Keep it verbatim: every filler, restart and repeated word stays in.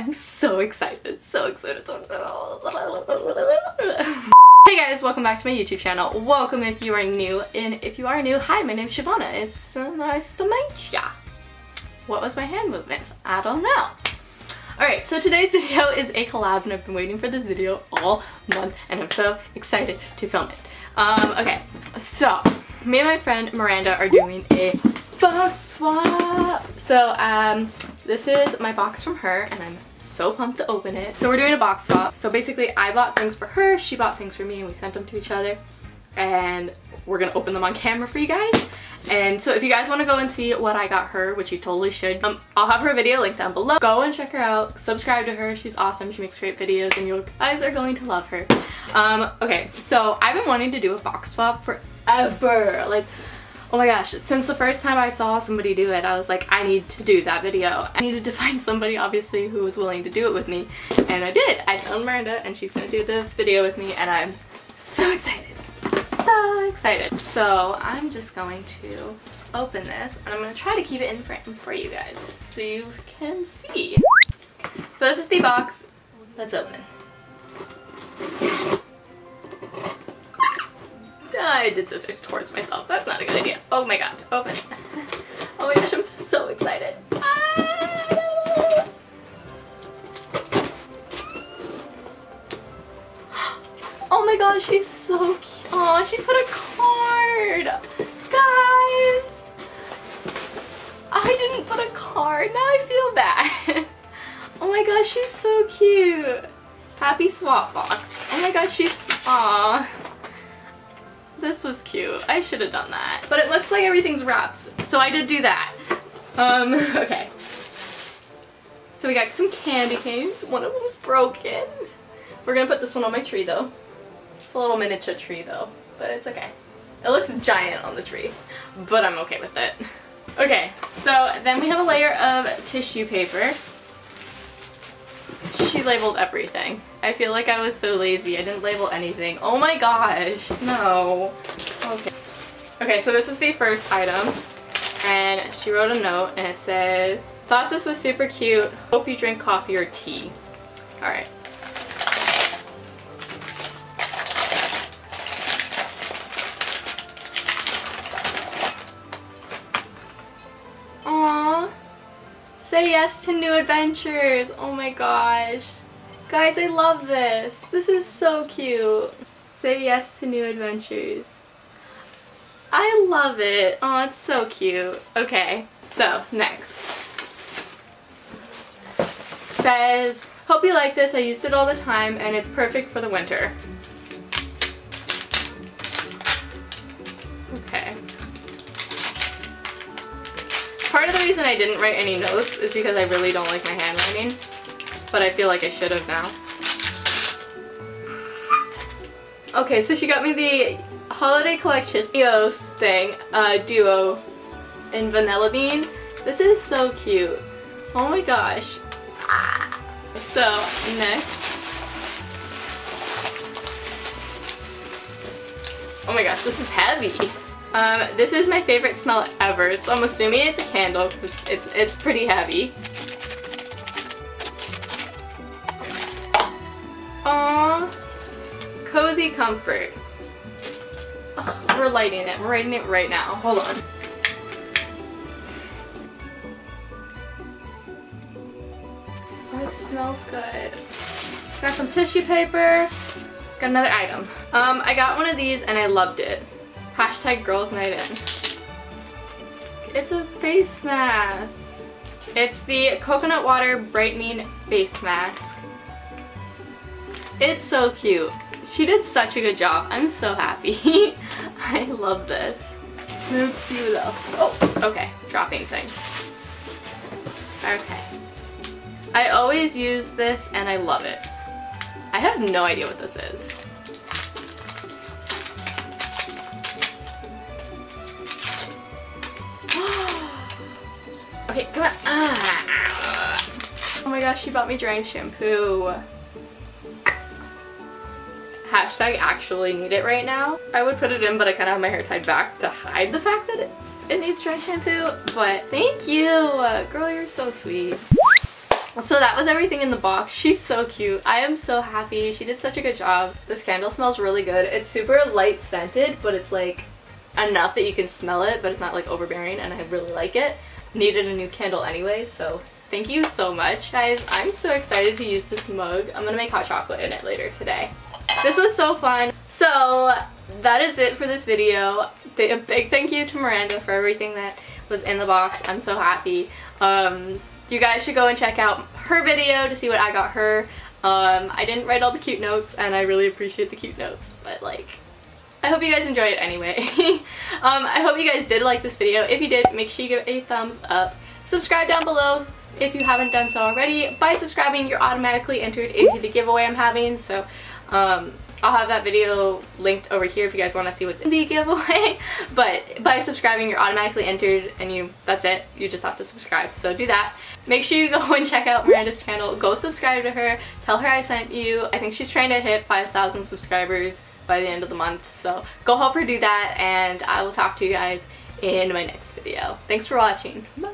I'm so excited, so excited. Hey guys, welcome back to my YouTube channel. Welcome if you are new, and if you are new, hi, my name's Shavonna. It's so nice to meet ya. What was my hand movements? I don't know. Alright, so today's video is a collab, and I've been waiting for this video all month, and I'm so excited to film it. Um, okay, so me and my friend Miranda are doing a box swap. So, um, this is my box from her, and I'm so pumped to open it. So we're doing a box swap. So basically, I bought things for her, she bought things for me, and we sent them to each other. And we're gonna open them on camera for you guys. And so if you guys want to go and see what I got her, which you totally should, um, I'll have her video linked down below. Go and check her out. Subscribe to her. She's awesome. She makes great videos, and you guys are going to love her. Um, okay, so I've been wanting to do a box swap forever. Like, oh my gosh, since the first time I saw somebody do it, I was like, I need to do that video. I needed to find somebody, obviously, who was willing to do it with me, and I did. I found Miranda, and she's going to do the video with me, and I'm so excited. So excited. So I'm just going to open this, and I'm going to try to keep it in frame for you guys so you can see. So this is the box. Let's open. I did scissors towards myself. That's not a good idea. Oh my god. Open. Oh my gosh, I'm so excited. Ah! Oh my gosh, she's so cute. Oh, she put a card. Guys, I didn't put a card. Now I feel bad. Oh my gosh, she's so cute. Happy swap box. Oh my gosh, she's, aw. This was cute. I should have done that. But it looks like everything's wrapped, so I did do that. Um, okay. So we got some candy canes. One of them's broken. We're gonna put this one on my tree though. It's a little miniature tree though, but it's okay. It looks giant on the tree, but I'm okay with it. Okay, so then we have a layer of tissue paper. She labeled everything. I feel like I was so lazy. I didn't label anything. Oh my gosh, no. Okay. Okay, so this is the first item, and she wrote a note, and it says, "Thought this was super cute. Hope you drink coffee or tea." All right. Say yes to new adventures. Oh my gosh. Guys, I love this. This is so cute. Say yes to new adventures. I love it. Oh, it's so cute. Okay, so next. Says, hope you like this. I used it all the time, and it's perfect for the winter. Okay. Part of the reason I didn't write any notes is because I really don't like my handwriting, but I feel like I should have now. Okay, so she got me the Holiday Collection Eos thing, uh, duo in Vanilla Bean. This is so cute. Oh my gosh. Ah. So, next. Oh my gosh, this is heavy. Um, this is my favorite smell ever, so I'm assuming it's a candle because it's, it's, it's pretty heavy. Aww. Cozy Comfort. Ugh, we're lighting it. We're lighting it right now. Hold on. Oh, it smells good. Got some tissue paper. Got another item. Um, I got one of these and I loved it. Hashtag girls night in. It's a face mask. It's the coconut water brightening face mask. It's so cute. She did such a good job. I'm so happy. I love this. Let's see what else. Oh, okay. Dropping things. Okay. I always use this and I love it. I have no idea what this is. Okay, come on. Ah. Oh my gosh, she bought me drying shampoo. Hashtag actually need it right now. I would put it in, but I kind of have my hair tied back to hide the fact that it, it needs drying shampoo. But thank you. Girl, you're so sweet. So that was everything in the box. She's so cute. I am so happy. She did such a good job. This candle smells really good. It's super light scented, but it's like enough that you can smell it, but it's not like overbearing, and I really like it. Needed a new candle anyway, so thank you so much, guys. I'm so excited to use this mug. I'm gonna make hot chocolate in it later today. This was so fun. So that is it for this video. A big thank you to Miranda for everything that was in the box. I'm so happy. Um, you guys should go and check out her video to see what I got her. Um, I didn't write all the cute notes, and I really appreciate the cute notes, but like, I hope you guys enjoy it anyway. um, I hope you guys did like this video. If you did, make sure you give it a thumbs up. Subscribe down below if you haven't done so already. By subscribing, you're automatically entered into the giveaway I'm having, so um, I'll have that video linked over here if you guys want to see what's in the giveaway. But by subscribing, you're automatically entered, and you that's it. You just have to subscribe, so do that. Make sure you go and check out Miranda's channel. Go subscribe to her. Tell her I sent you. I think she's trying to hit five thousand subscribers by the end of the month, so go help her do that, and I will talk to you guys in my next video. Thanks for watching. Bye.